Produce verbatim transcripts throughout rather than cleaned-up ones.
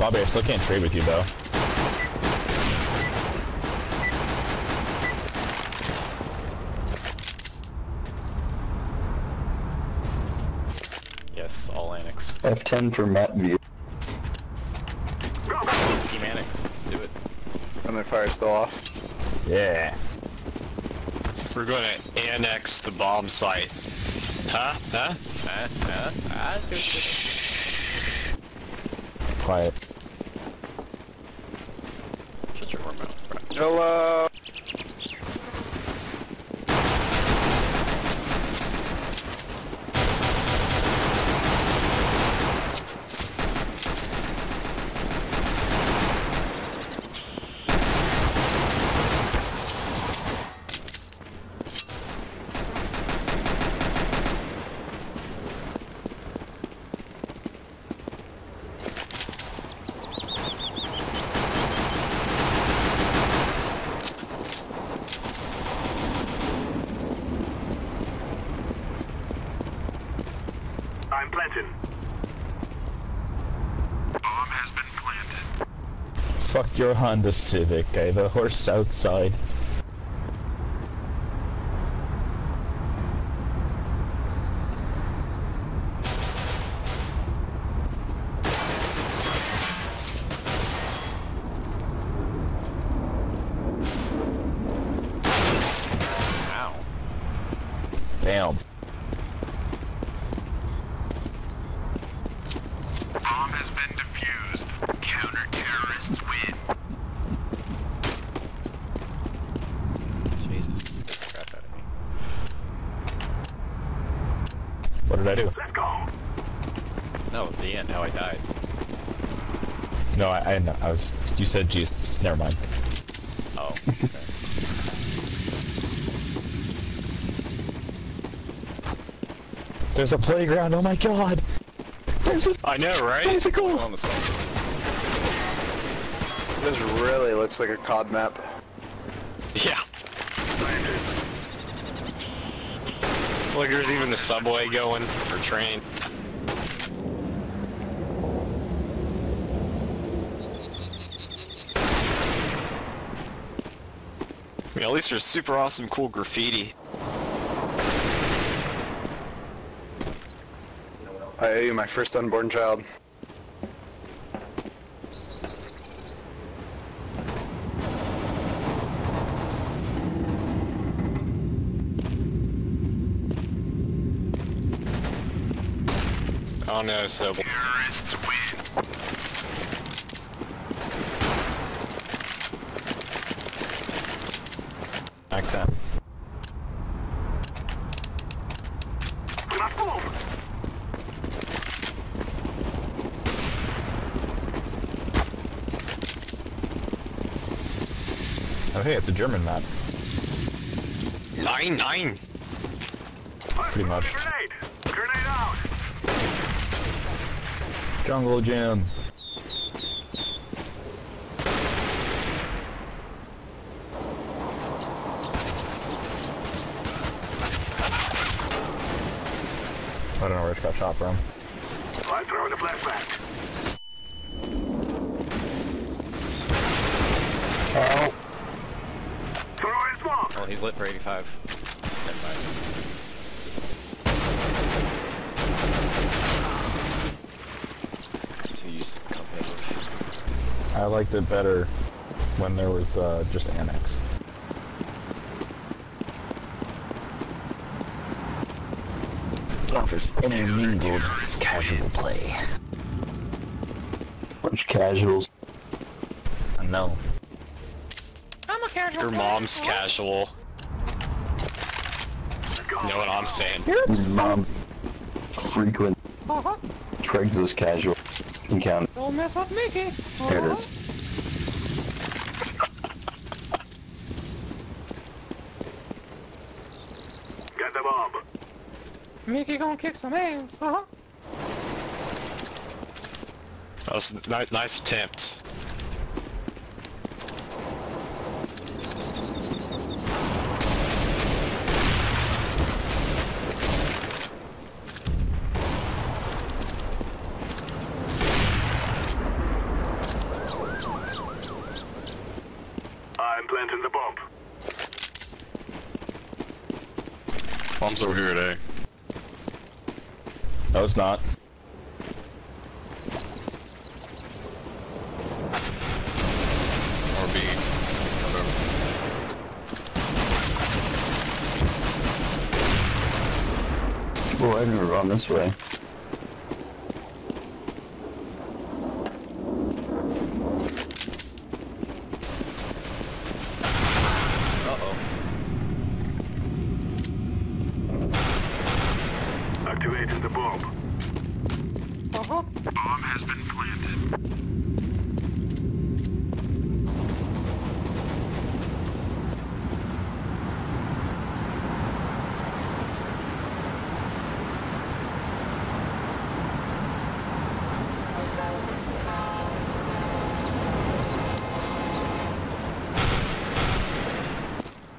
Bobby, I still can't trade with you, though. Yes, all Annex. F ten for map view. Team Annex, let's do it. And my fire's still off. Yeah. We're gonna annex the bomb site. Huh? Huh? Huh? Huh? Huh? Quiet. Shut your warm mouth. Hello! Fuck your Honda Civic, I have a horse outside. Ow. Damn. What did I do? Let's go. No, at the end, how I died. No, I, I, no, I was, you said Jesus, never mind. Oh, okay. There's a playground, oh my god! There's a- I know, right? There's a goal! On the this really looks like a C O D map. Yeah. Like there's even the subway going, or train. I mean, at least there's super awesome cool graffiti. I owe you my first unborn child. Oh no, so terrorists win. Like that. Do not move. Oh hey, it's a German map. Nine, nine. Pretty much. Grenade, grenade out. Jungle Jam. I don't know where it got shot from. I'm throwing the flashback. Oh. Throw his bomb. Oh, he's lit for eighty-five. Never mind. I liked it better when there was uh, just Annex. Offers intermingled casual play. Bunch of casuals. I know. I'm a casual. Your mom's casual. You know what I'm saying? His mom frequent uh-huh. Craigslist casual. Count. Don't mess up Mickey! Uh-huh. There it is. Get the bomb! Mickey gonna kick some ass, uh-huh! That was a nice, nice attempt. Bomb's over here at A. No, it's not. Or B. Whatever. Well, I didn't run this way. Activating the bomb. Uh-huh. Bomb has been planted.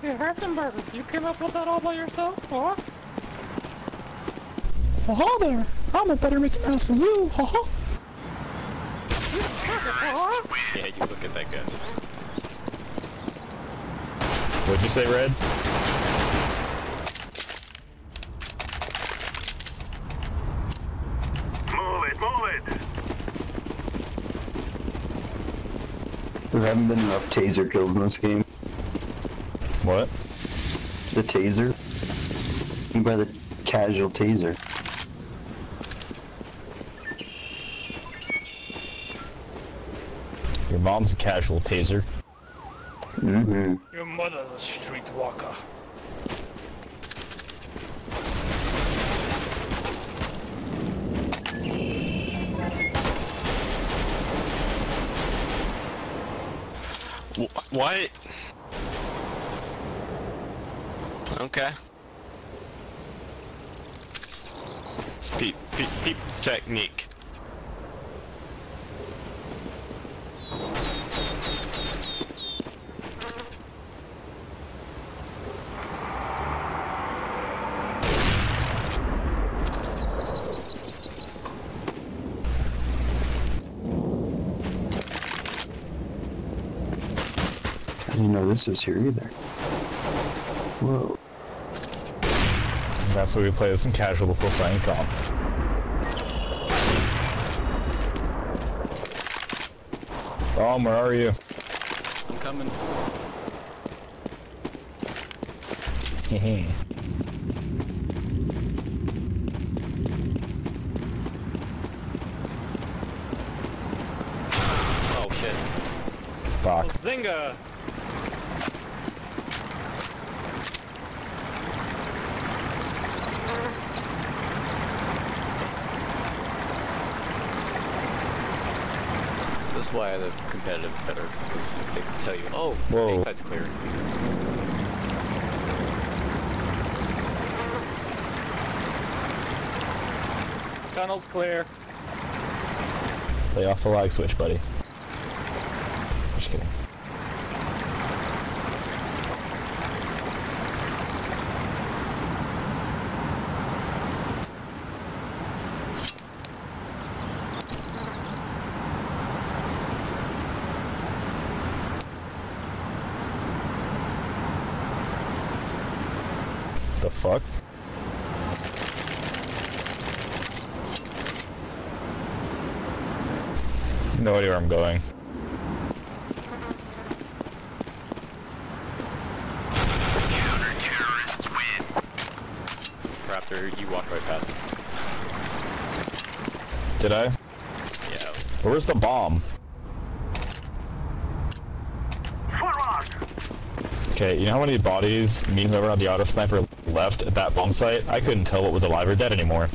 Hey, Raptenberger, you came up with that all by yourself, huh? Haha there! I'm a better make ass than you! Haha! You terrorists win! Yeah, you look at that gun. What'd you say, Red? Move it, move it! There haven't been enough taser kills in this game. What? The taser? You by the casual taser. Your mom's a casual taser. Mm-hmm. Your mother's a streetwalker. What? Okay. Peep, peep, peep technique. I didn't know this was here either. Whoa. That's what we play this in casual before playing comp. Dom, where are you? I'm coming. Hehe. Oh shit. Fuck. Zinga! That's why the competitive is better, because they can tell you, oh, whoa. A side's clear. Tunnel's clear. Play off the lag switch, buddy. Just kidding. The fuck? No idea where I'm going. Counter-terrorists win! Raptor, you walked right past him. Did I? Yeah. Where's the bomb? Okay, you know how many bodies me and whoever had the auto sniper left at that bomb site? I couldn't tell what was alive or dead anymore.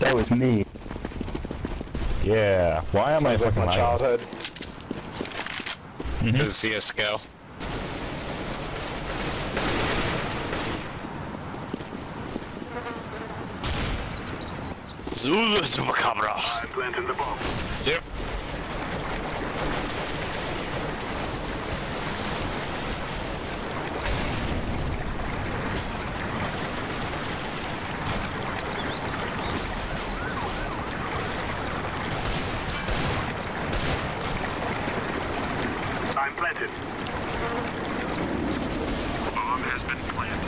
That was me. Yeah. Why am Sounds I like fucking my childhood? Mm-hmm. Cause C S G O. Zulu Super Cabra. I'm planting the bomb. Yep. Planted. Bomb has been planted.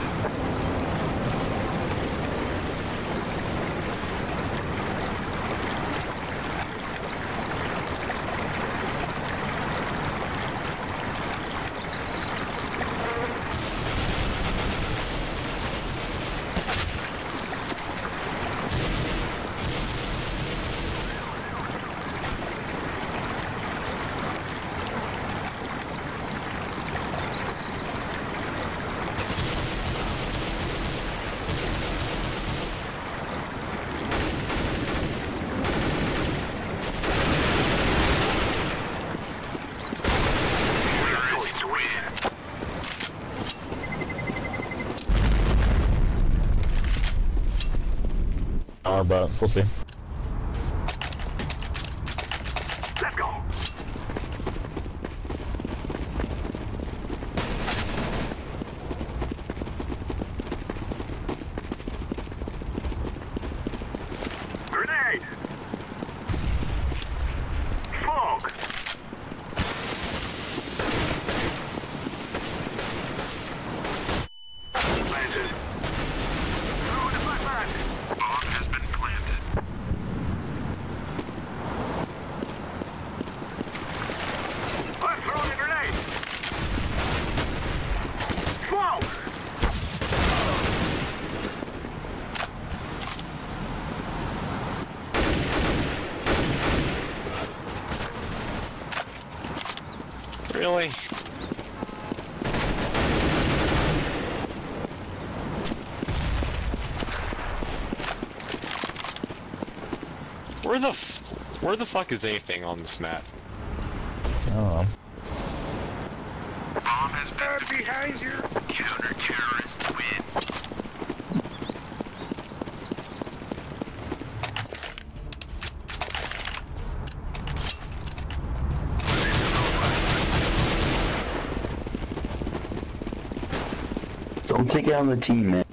Alright, but we'll see. Let's go. Grenade. Smoke. Really? Where the f where the fuck is anything on this map? I don't know. Bomb has been behind you. Counter-terrorist win. Don't take it on the team, man.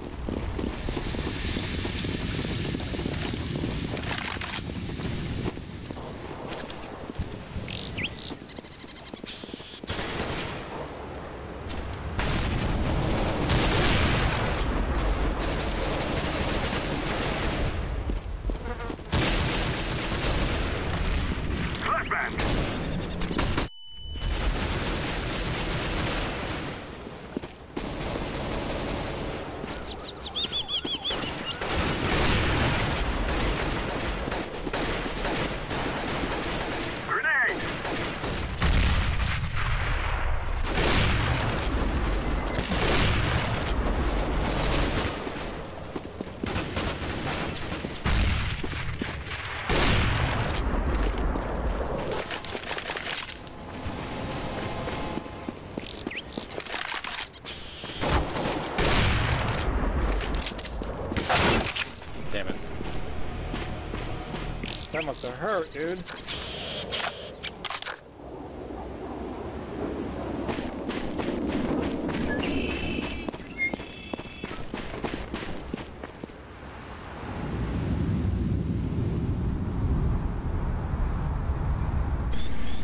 Damn it. That must have hurt, dude.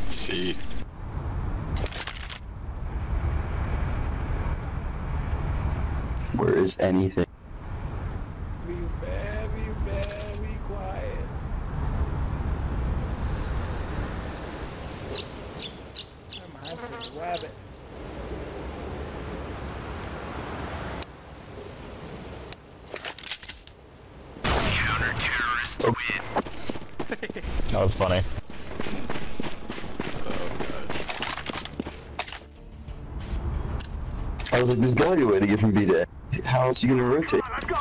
See. Where is anything? Grab it. Counter-terrorist win. That was funny. Oh, I was like, there's got to be a way to get from B to A. How else are you going to rotate? Let's go!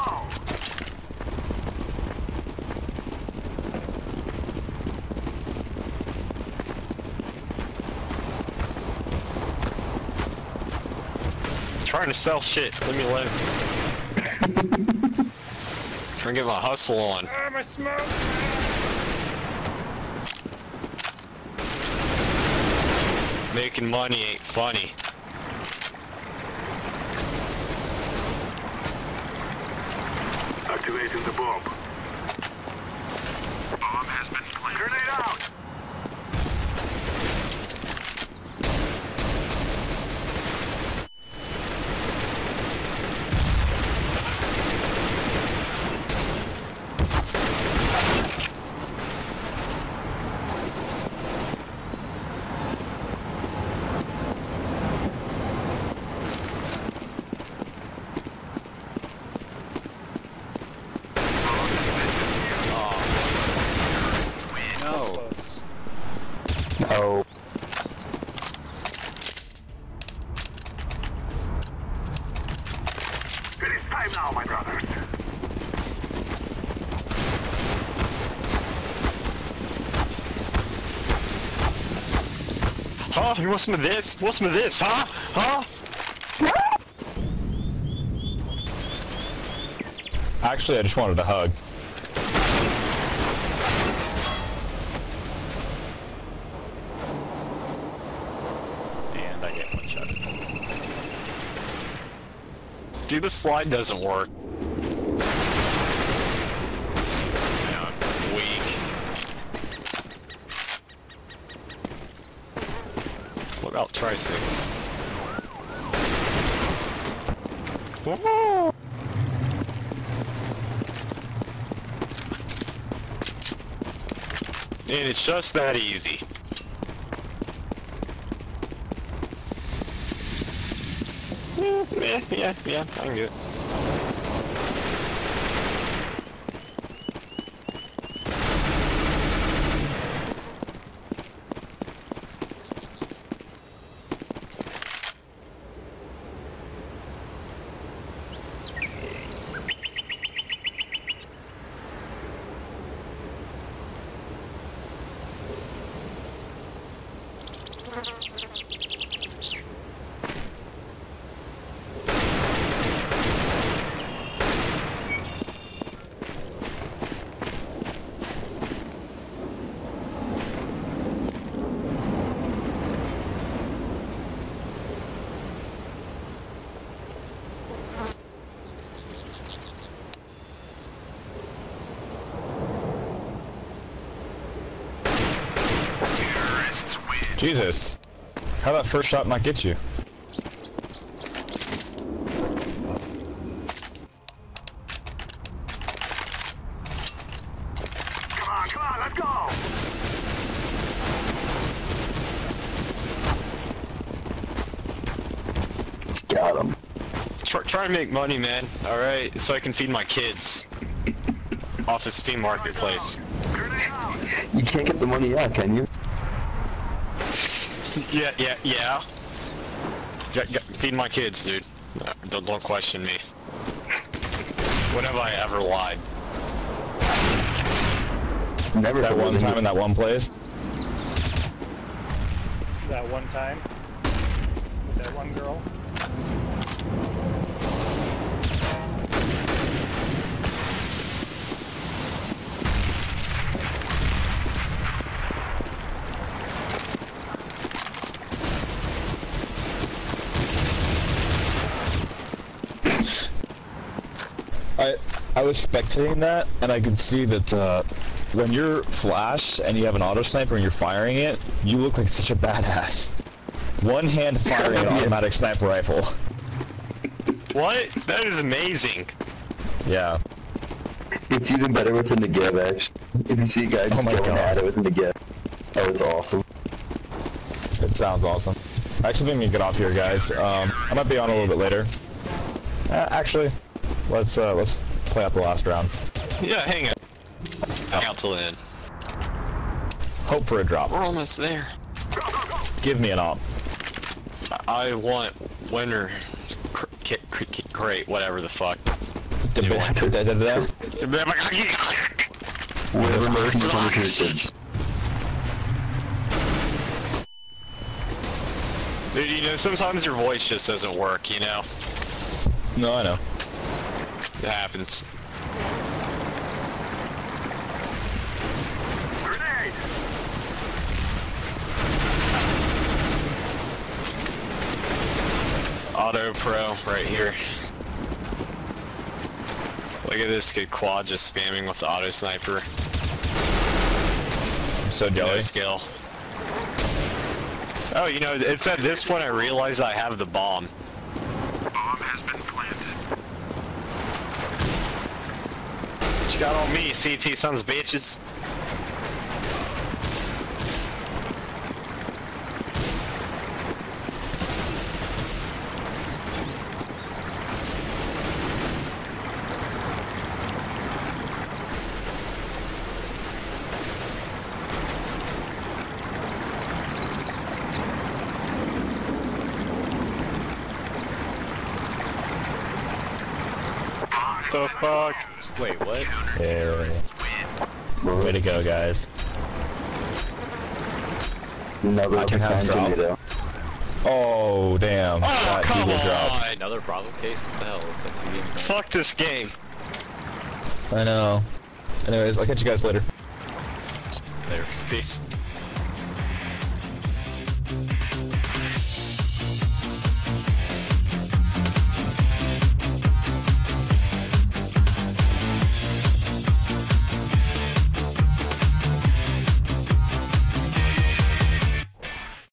Trying to sell shit. Let me live. Trying to get my hustle on. Ah, my smoke. Making money ain't funny. Activating the bomb. Bomb has been planted. Grenade out. No. It is time now, my brothers. Huh? What's with this? What's with this? Huh? Huh? Actually, I just wanted a hug. And I get one shot. Dude, the slide doesn't work. Now I'm weak. What about tricycle? Whoa. And it's just that easy. Yeah, yeah, yeah, yeah, I can do it. Jesus, how that first shot might get you. Come on, come on, let's go! Got him. Try, try and make money, man, alright? So I can feed my kids off of Steam Marketplace. You can't get the money out, can you? Yeah, yeah, yeah. Get, get, feed my kids, dude. Don't, don't question me. When have I ever lied? Never. That one time in that one place? That one time? With that one girl? I, I was spectating that, and I could see that uh, when you're flash and you have an auto sniper and you're firing it, you look like such a badass. One hand firing an automatic sniper rifle. What? That is amazing. Yeah. It's even better with the Negev, actually. If you see guys oh going at it with the Negev, that was awesome. It sounds awesome. I actually think we can get off here, guys. Um, I might be on a little bit later. Uh, actually. Let's uh, let's play out the last round. Yeah, hang on. Hang out till the end. Hope for a drop. We're almost there. Go, go, go. Give me an op. I want winner. Cr cr cr crate, whatever the fuck. Whatever mercy on the kids. Dude, you know, sometimes your voice just doesn't work, you know? No, I know. It happens. Grenade! Auto Pro right here. Look at this kid Quad just spamming with the auto sniper. I'm so jelly. No skill. Oh, you know, it's at this point I realized I have the bomb. Got on me, C T sons of bitches. What the fuck? Wait, what? Yeah. Way to go, guys. Another I can have drop. Though. Oh, damn. Oh, that come on! Drop. Another problem case? What the hell? It's like two games. Fuck this game. I know. Anyways, I'll catch you guys later. Later. Peace.